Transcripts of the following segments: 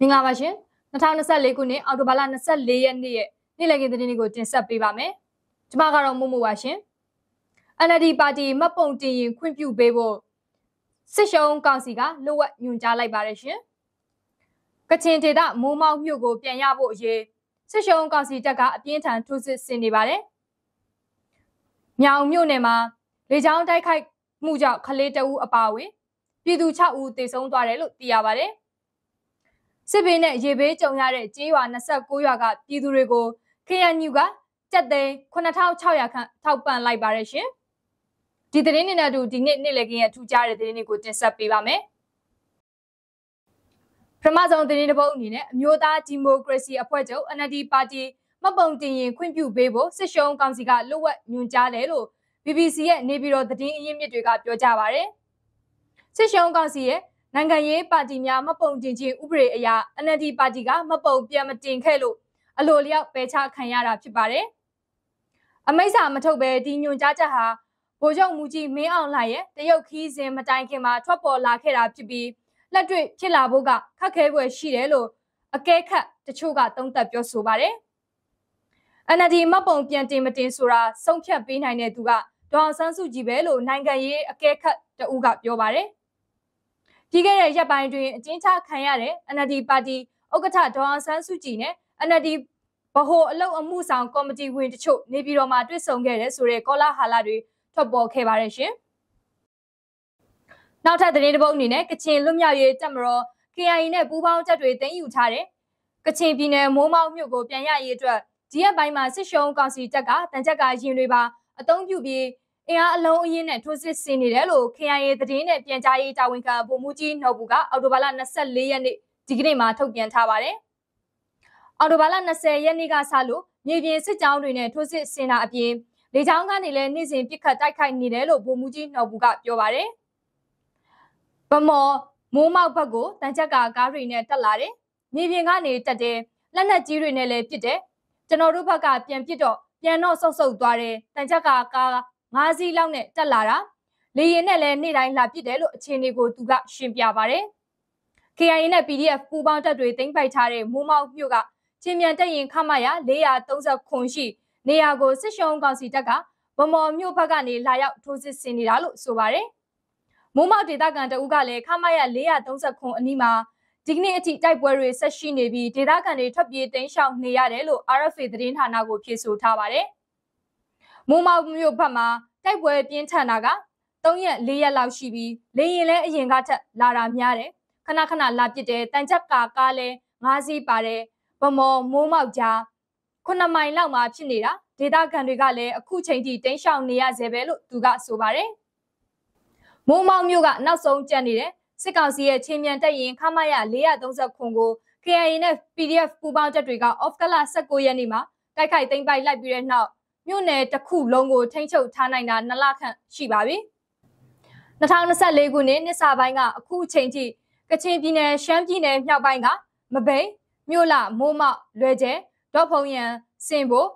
Mingava Shin, Natanasa Legune, Autobalanasa Lay and the Nilaganigo Sapivame, Tomagaro Mumu Washin, Anadi Badi Maponti, Quimpu Babo, Session Kansiga, Lower Nunja Liberation, Catente that Muma Hugo Pianyabo Ye, Session Kansi Taka, Pientan to Sinibare, Miao Munema, Lejan Daikai Muja Kaleta U Apawe, Pidu Chau de Sondare, Diabare. Sebene Yebe Jonare, Jiwa Nasa Goyaga, Pidurego, Kayanuga, Jade, Konatao Chayaka, Taupan Liberation. Did the Nina do dignate Nilegia to Jared the Nico Tesapivame? Pramazon the Ninabo Nine, Yoda Democracy Apoyo, Anadi Party, Mabonti, Quimpu Babo, Session Kansiga, Lower Nunjalero, BBC, Nebiro the Ding Yemitriga, Yojavare. Session Kansie. Nangaye Padimia Mapon Dinji Ubrea, Anadi Badiga, Mapo Biamatin Kelo, Alolia, Beta Kanyara Chibare. Ameza Matobe, Dinu Jataha, Bojo Muji, May Online, the Yoki Zim Matankema, Tropo La Kera to be Ladri, Chilaboga, Kakewe Shirelo, a Keka, the Chuga, don't tap your subare. Anadi Mapon Bianti Matin Sura, Sonkia Binane Duga, Don Sansu Gibelo, Nangaye, a Keka, the Uga Yobare. Tigere Japan doing Jinta Kayare, Anadi Badi, Okata, Don Sansujine, Anadi Baho, Low and Musan comedy wind choke, Nibiro Madrisong Sure Kola Halari, Tobo Kevaration. Now that the Nibon Nine, Kachin Lumya Tamro, Kiaine Buba Tatwe, then you tare, Kachin Bine, Moma Mugo, Pianya Yedra, Dia by my session, Gansi Taka, Tanjaka Jinriba, Adon Yubi. Alone in a twisted sinillo, Kaya the dinner, Piantai Tawinka, Bomuji, Nobuga, Autobala Nasali and Digrima Tokian Tavare. Autobala Nasa Yaniga Salo, Nivian sit down in a twisted sina appear. The Tanganil is in Pika Daka Nidelo, Bomuji, Nobuga, Yovare. But more, Moma Pago, Tanjaka Garina Talare, Niviangani Tade, Lana Girinele Pite, Tanorupaga Pian Pito, Piano Soso Dare, Tanjaka. Mazi Lone Talara, Leonel Nidine Lapidel, Chinigo to Gap Shimpiavare. Kayaina PDF Pubanta Dwaying by Tare, Muma Yuga, Chimianta in Kamaya, Lea Tosa Conchi, Neago Session Gansitaga, Bomo Mupagani, Laya Tosi Sinidalo, Sovare. Muma de Daganta Ugale, Kamaya, Lea Tosa Conima, Dignity Type Worry Sashinibi, Didagani Topi, Tensha, Nearelo, Arafidrin Hanago Kisu Tavare. Muma Mupama, that were Pientanaga, Don Yet Lea Laushibi, Leyle Yingata, Lara Miare, Kanakana Lapide, Tanjaka Gale, Mazi Bare, Bomo, Mumauja, Konamai Lama Chinira, Deda Gandigale, a Kuchedi, Tensha Nia Zebelo, Duga Subare. Muma Muga, not so Janire, Sekansia, Chimianta in Kamaya, Lea Donza Congo, KINF, PDF Pubanta Driga, of Kala Sakoyanima, Dakai Thing by Liberia now. Yune the cool longo tencho tanina nalaka shibabi. Natanasa legune nisabanga, a cool change, Kachine, Shampine, Yabanga, Mabe, Mula, Moma, Leje, Dopoyan, Simbo,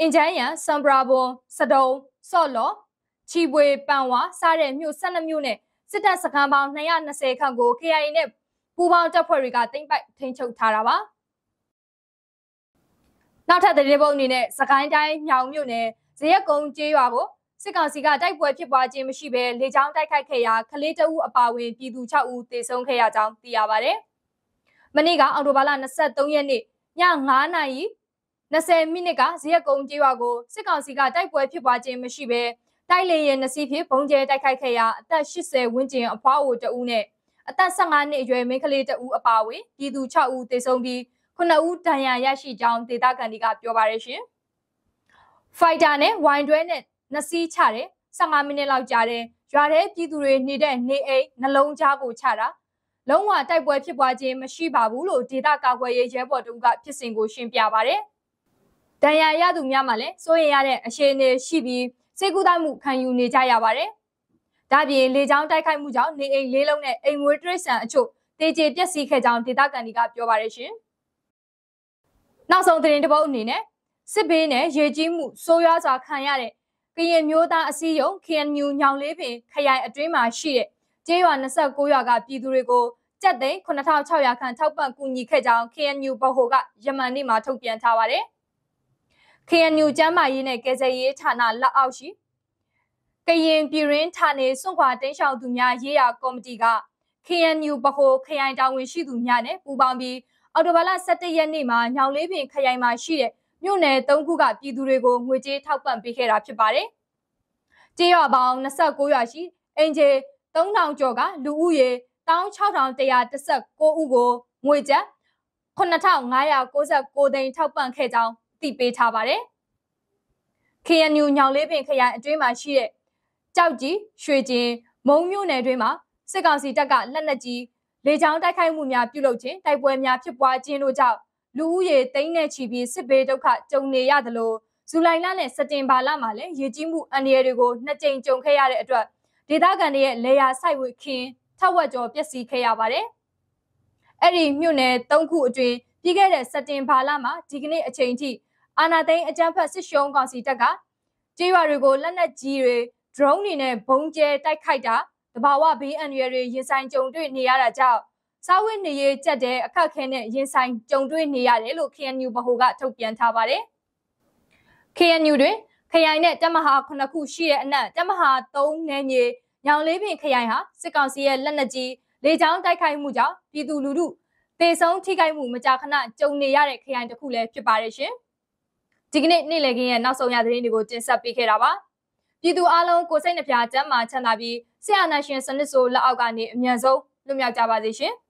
Injaya, Sambrabo, Sado, Solo, Chibwe, Banwa, Sare, Musana Mune, Sita Sakamba, Nayana Sekango, Kaine, Buba Taporiga, think by Tencho Tarawa. Now that the devil in it, Sakandai, Yao Mune, Zayakon Jabo, Sekansiga, Dai Wajiba Jim Shibe, Lejan Daikaya, Kaleta U Apawi, Pidu Chau, De Sonkaya down the Avare. Maniga, Autobalana said Doyani, Yang Hanai, Nase Miniga, Zayakon Jago, Sekansiga, Dai Wajiba Jim Shibe, Daile and Nasipi, Ponja Daikaya, that she said winching a power to Une. At that Sangan, it will make a later U Apawi, Pidu Chau, De Songi. Kuna Utaya Yashi down the Daganiga Yovaration. Fidane, wine drained, Nasi Chare, Sangaminela Jare, Jare, Tidure, Nide, Ne, Nalon Jago Chara, Longa Taiwaji, Mashiba Bulo, Didaka, where Jabo got kissing Gushim Piavare. Daya Yadu Yamale, Soyare, Ashene, Shibi, Segudamu can you Nijayavare? Dabi, lay down Daikai Mujan, Ne, Lelone, a murderess and choke. They did just seek down the Daganiga Yovaration. Now something about Nine, Sibine, Yejimu, Soyas are Kayare, Kayan Yoda Asio, Kayan New Young Living, Kaya a dreamer, she, Jayan Nasa Goyaga, Pidurigo, 7,600 ခန့်ထောက်ပံ့ကူညီခဲ့ကြောင်း KNU ဗဟိုကယမန်နေ့မှာထုတ်ပြန်ထားပါတယ်။ KNU ကျန်းမာရေးနဲ့ကယ်ဆယ်ရေးဌာနလက်အောက်ရှိကရင်ပြည်တွင်းဌာနေစွန့်ခွာတိမ်းရှောင်သူများရေးရာကော်မတီက KNU ဗဟိုခရိုင်တာဝန်ရှိသူများနဲ့ပူးပေါင်းပြီးအော်တိုဘာလ17ရက်နေ့မှာညောင်လေးပင်ခရိုင်မှာရှိတဲ့မြို့နယ်3ခုကပြည်သူတွေကိုငွေကြေးထောက်ပံ့ပေးခဲ့တာဖြစ်ပါတယ်။ကြေးရွာပေါင်း29ရွာရှိအင်ဂျေ 3000 ကျော်ကလူဦးရေ16119 ဦးကိုငွေကျပ် 9,596 သိန်းထောက်ပံ့ခဲ့ကြောင်းသိပေးထားပါတယ်။ KNU ညောင်လေးပင်ခရိုင်အတွင်းမှာရှိတဲ့ကြောက်ကြီးရွှေကျင်မုံမြို့နယ်တွင်မှာစစ်ကောင်စီတပ်ကလက်နက်ကြီးလေကြောင်းတိုက်ခိုက်မှုများပြုလုပ်ခြင်းတိုက်ပွဲများဖြစ်ပွားခြင်းတို့ကြောင့်လူဦးရေသိန်းနဲ့ချီပြီးစစ်ဘေးဒုက္ခကြုံနေရသလိုဇူလိုင်လနဲ့စက်တင်ဘာလမှာလည်းရေကြီးမှုအန္တရာယ်တွေကိုနှစ်ကြိမ်ကြုံခဲ့ရတဲ့အတွက်ဒေသခံတွေရဲ့လေယာစိုက်ဝေခင်းထက်ဝက်ကျော်ပျက်စီးခဲ့ရပါတယ်။အဲ့ဒီမြို့နယ်၃ခုအတွင်းပြီးခဲ့တဲ့စက်တင်ဘာလမှာဒီကနေ့အချိန်ထိအာဏာသိမ်းအကြမ်းဖက်စစ်ရှုံးကောင်စီတပ်ကကြေးရွာတွေကိုလက်နက်ကြီးတွေ drone တွေနဲ့ဘုံကျဲတိုက်ခိုက်တာတဘာဝဘေးအန္တရာယ်တွေရင်ဆိုင်ကြုံတွေ့နေရတာကြောင့်စာဝတ်နေရေးကျက်တဲ့အခက်ခဲနဲ့ရင်ဆိုင်ကြုံတွေ့နေရတယ်လို့ KNU ဗဟိုကထုတ်ပြန်ထားပါတယ်။ KNU တွင်ခရိုင်နဲ့တပ်မဟာ9ခုရှိတဲ့အနက်တပ်မဟာ3နယ်မြေညောင်လေးပင်ခရိုင်ဟာစစ်ကောင်စီရဲ့လက်နက်ကြီးလေကြောင်းတိုက်ခိုက်မှုကြောင့်ပြည်သူလူထုသေဆုံးထိခိုက်မှုမကြာခဏကြုံနေရတဲ့ခရိုင်တစ်ခုလည်းဖြစ်ပါတယ်ရှင်။ဒီကနေ့နေ့လည်ခင်းရဲ့နောက်ဆုံးရသတင်းတွေကိုတင်ဆက်ပေးခဲ့တာပါ။ပြည်သူအလုံးကိုစိတ်နှပြကျန်းမာချမ်းသာပြီးဆရာနာရှင်စနစ်ဆိုလက်အောက်ကနေအမြန်ဆုံးလွတ်မြောက်ကြပါစေရှင်။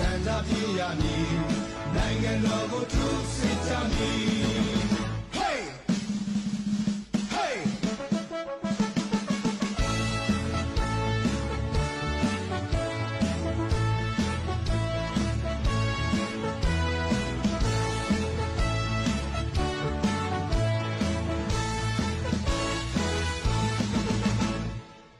Sandra Piani, Nangan Logo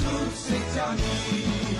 to Sitani.